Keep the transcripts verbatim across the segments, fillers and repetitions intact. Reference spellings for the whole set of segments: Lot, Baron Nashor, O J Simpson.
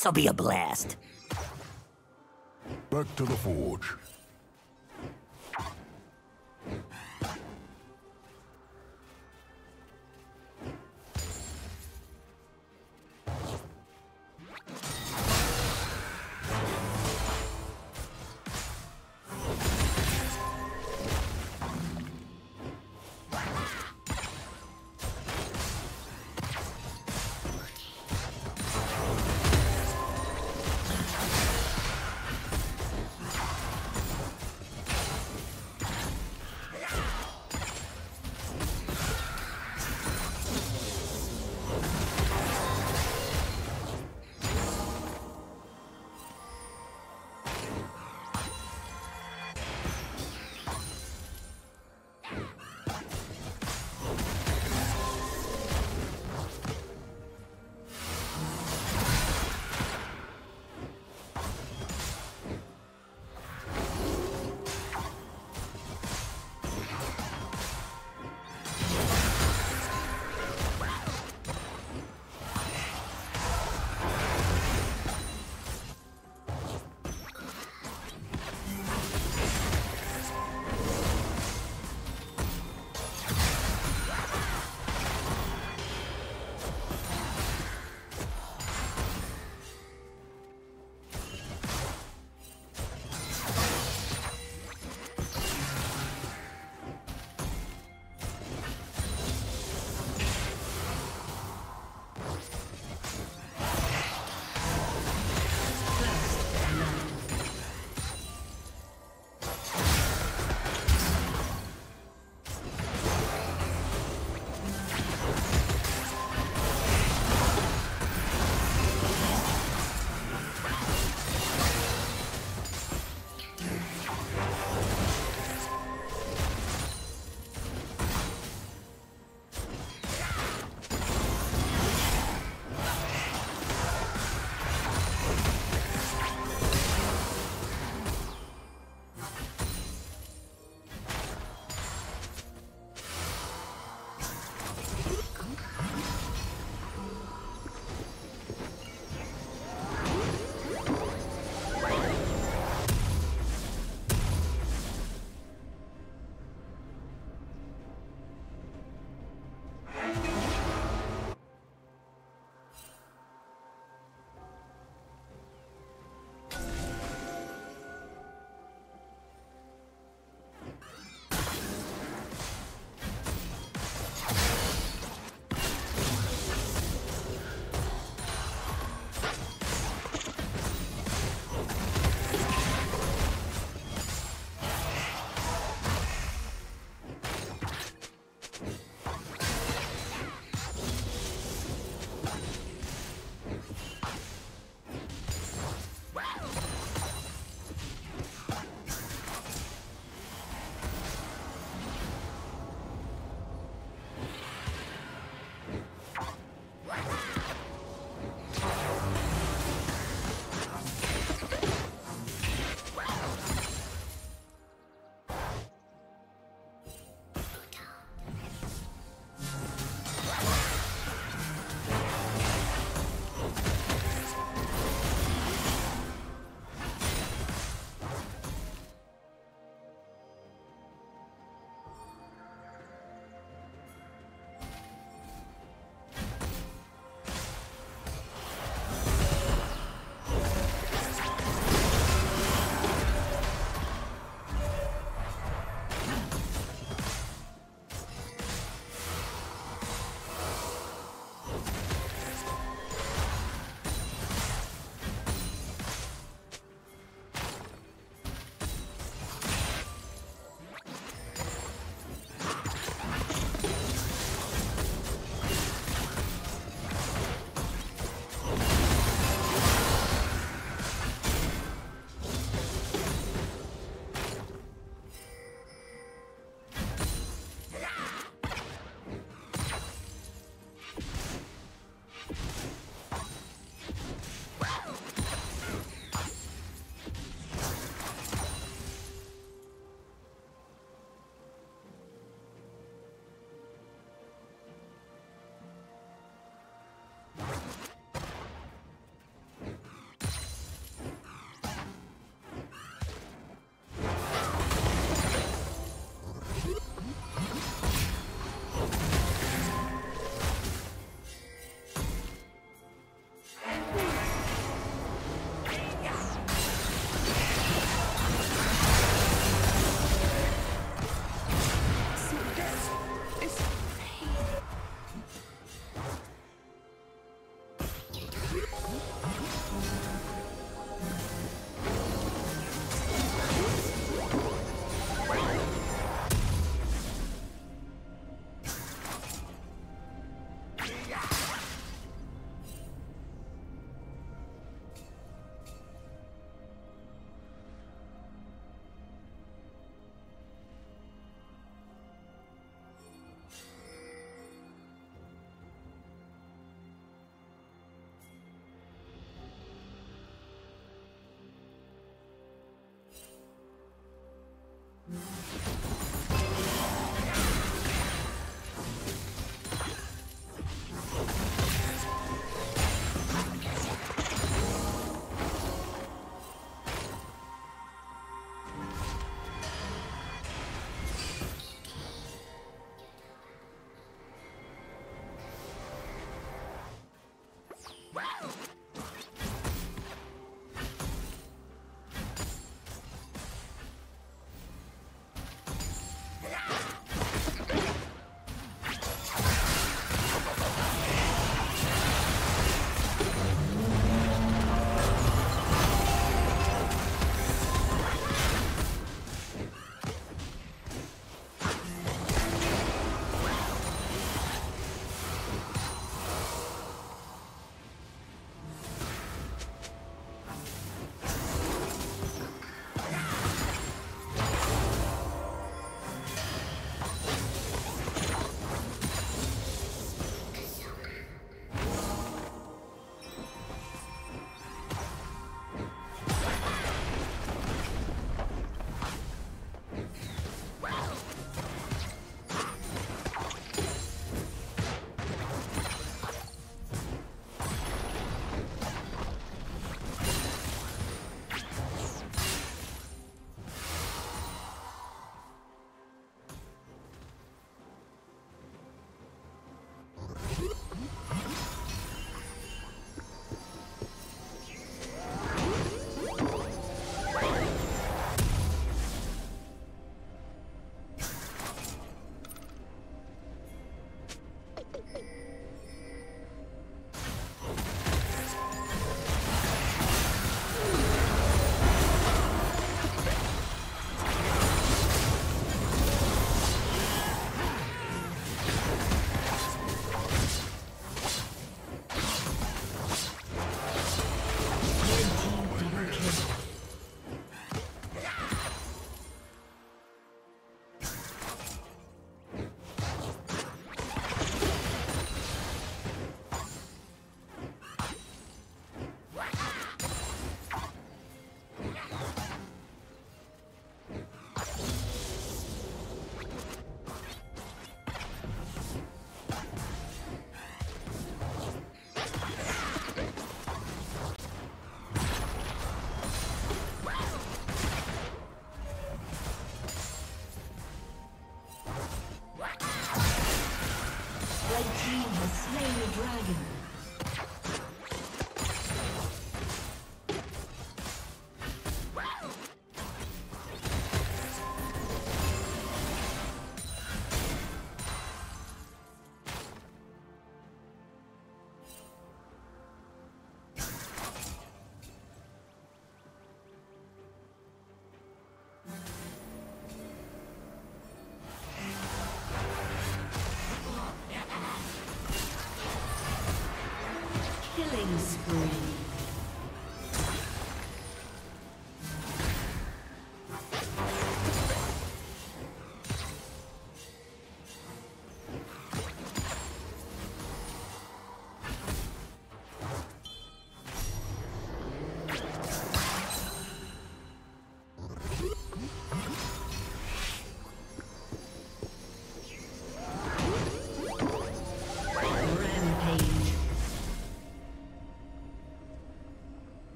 This'll be a blast. Back to the forge.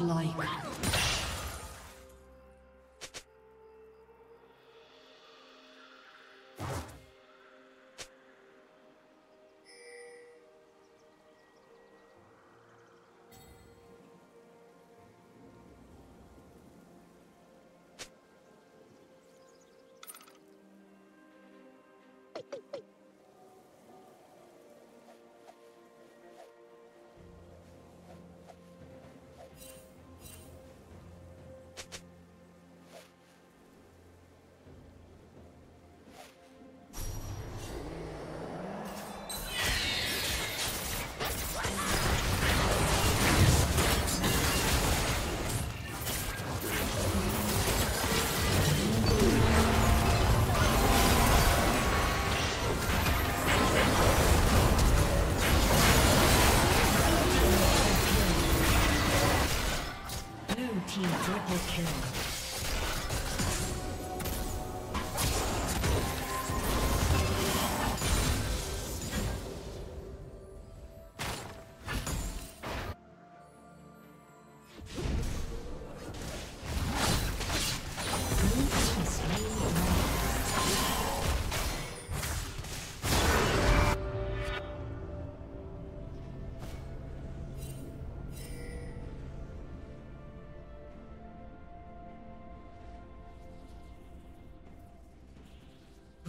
Like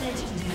Legendary.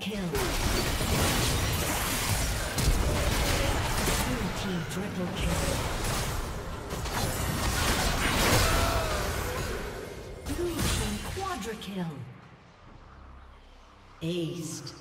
Kill. Aced.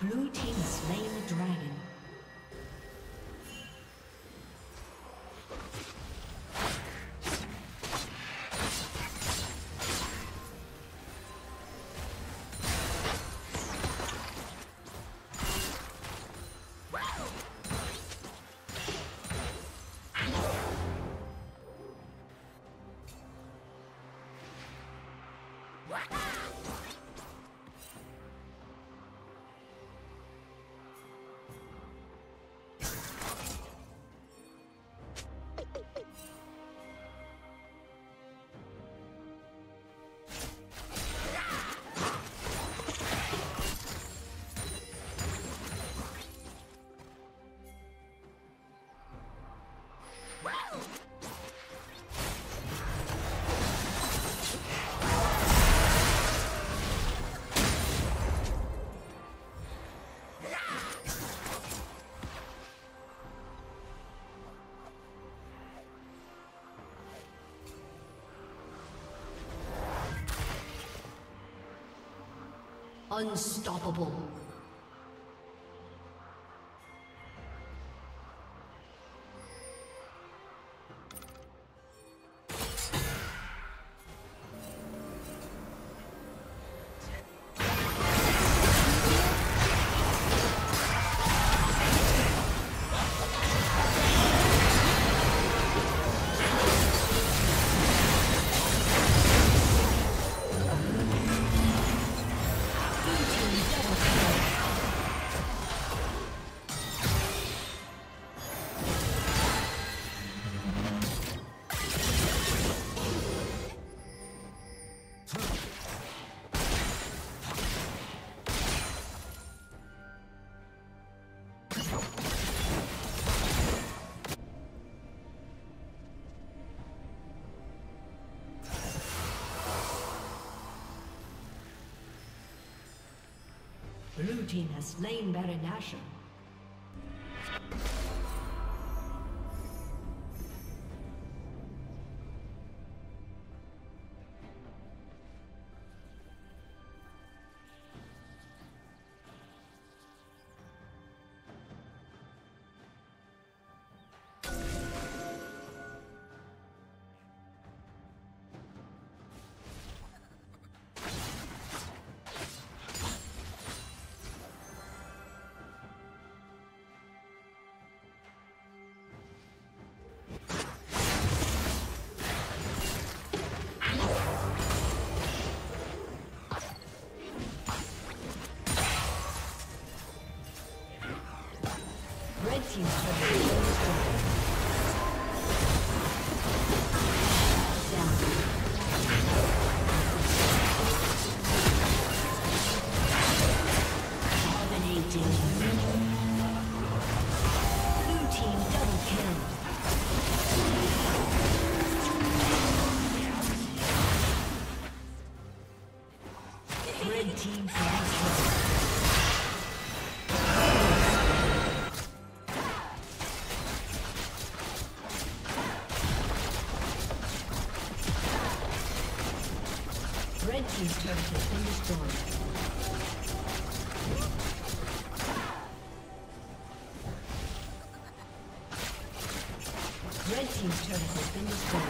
Blue team slain the dragon. Unstoppable. Blue team has slain Baron Nashor. These turrets have been destroyed.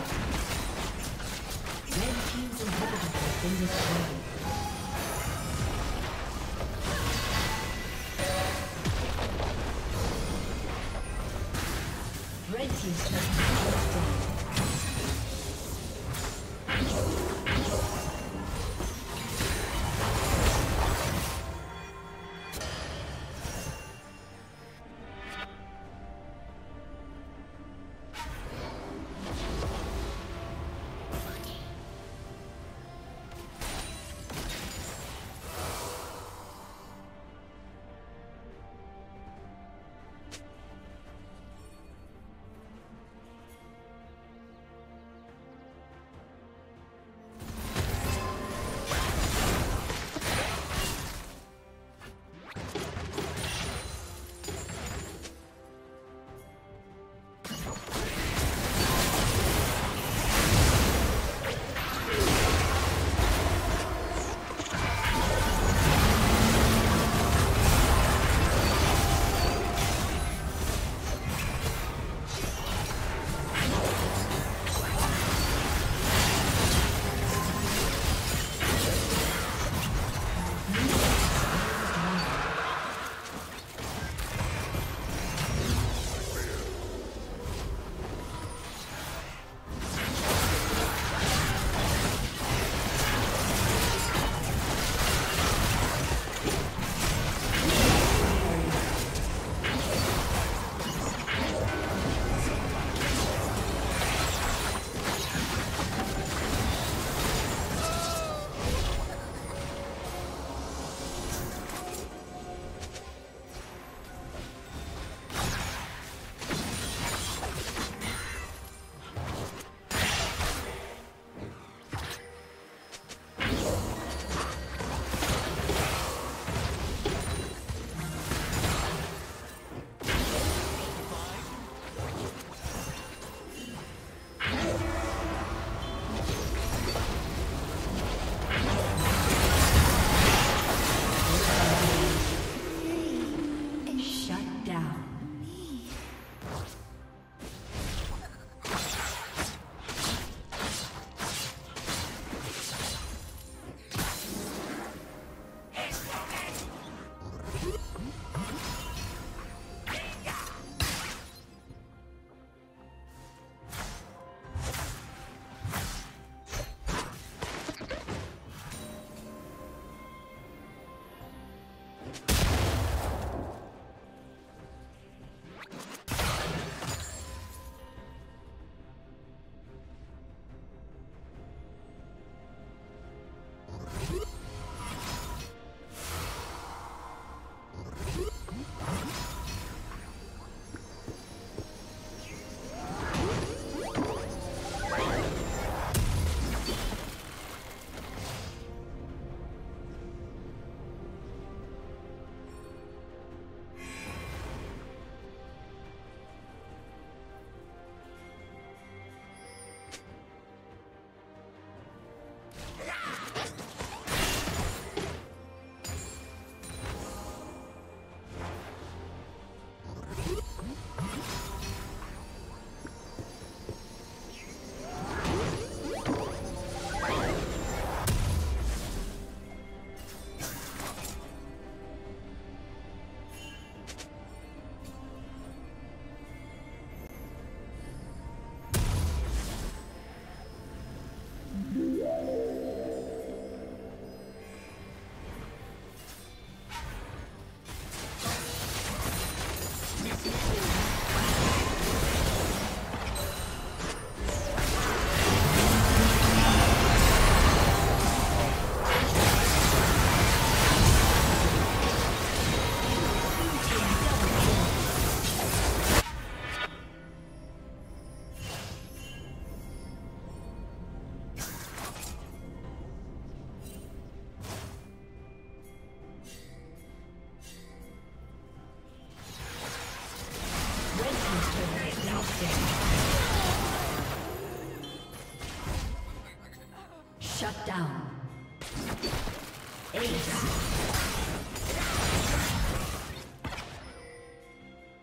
Ace.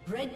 Red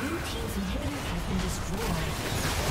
Inhibitor has been destroyed.